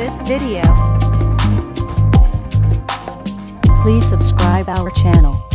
this video. Please subscribe our channel.